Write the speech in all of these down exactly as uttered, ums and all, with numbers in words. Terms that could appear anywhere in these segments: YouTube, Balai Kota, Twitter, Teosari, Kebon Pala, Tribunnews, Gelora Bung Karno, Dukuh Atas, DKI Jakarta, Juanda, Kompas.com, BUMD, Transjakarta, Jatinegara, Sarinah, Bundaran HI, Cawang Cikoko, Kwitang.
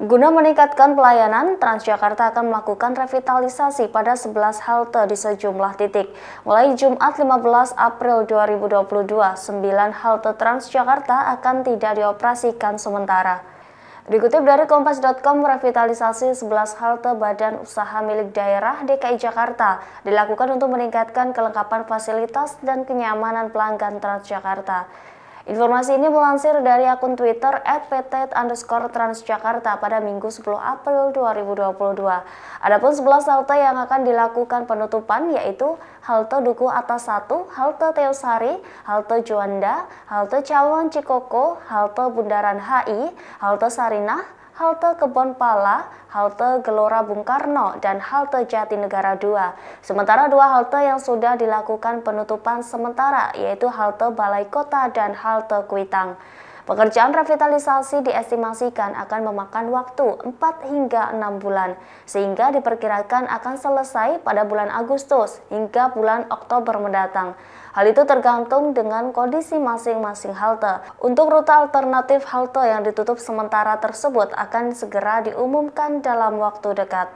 Guna meningkatkan pelayanan, Transjakarta akan melakukan revitalisasi pada sebelas halte di sejumlah titik. Mulai Jumat lima belas April dua ribu dua puluh dua, sembilan halte Transjakarta akan tidak dioperasikan sementara. Dikutip dari Kompas titik com, revitalisasi sebelas halte Badan Usaha Milik Daerah D K I Jakarta dilakukan untuk meningkatkan kelengkapan fasilitas dan kenyamanan pelanggan Transjakarta. Informasi ini melansir dari akun Twitter et pt underscore transjakarta pada Minggu sepuluh April dua ribu dua puluh dua. Adapun sebelas halte yang akan dilakukan penutupan yaitu halte Dukuh Atas satu, halte Teosari, halte Juanda, halte Cawang Cikoko, halte Bundaran H I, halte Sarinah, halte Kebon Pala, halte Gelora Bung Karno, dan halte Jatinegara dua. Sementara dua halte yang sudah dilakukan penutupan sementara, yaitu halte Balai Kota dan halte Kwitang. Pekerjaan revitalisasi diestimasikan akan memakan waktu empat hingga enam bulan, sehingga diperkirakan akan selesai pada bulan Agustus hingga bulan Oktober mendatang. Hal itu tergantung dengan kondisi masing-masing halte. Untuk rute alternatif halte yang ditutup sementara tersebut akan segera diumumkan dalam waktu dekat.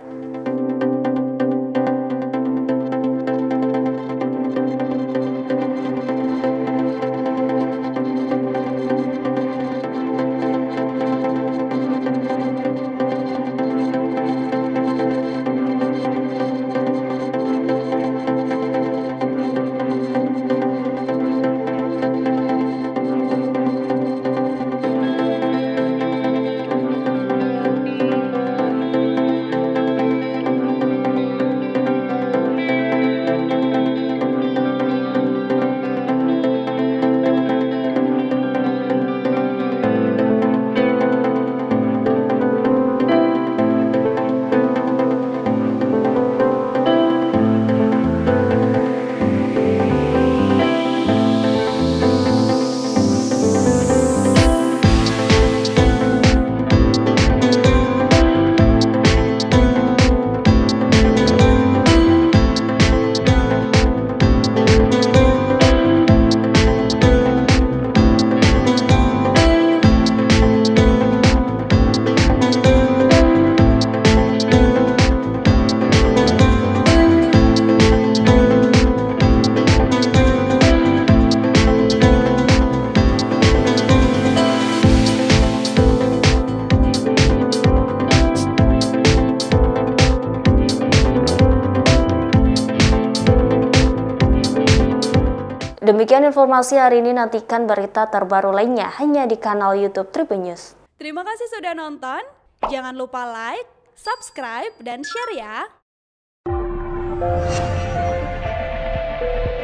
Demikian informasi hari ini, nantikan berita terbaru lainnya hanya di kanal YouTube Tribunnews. Terima kasih sudah nonton, jangan lupa like, subscribe, dan share ya!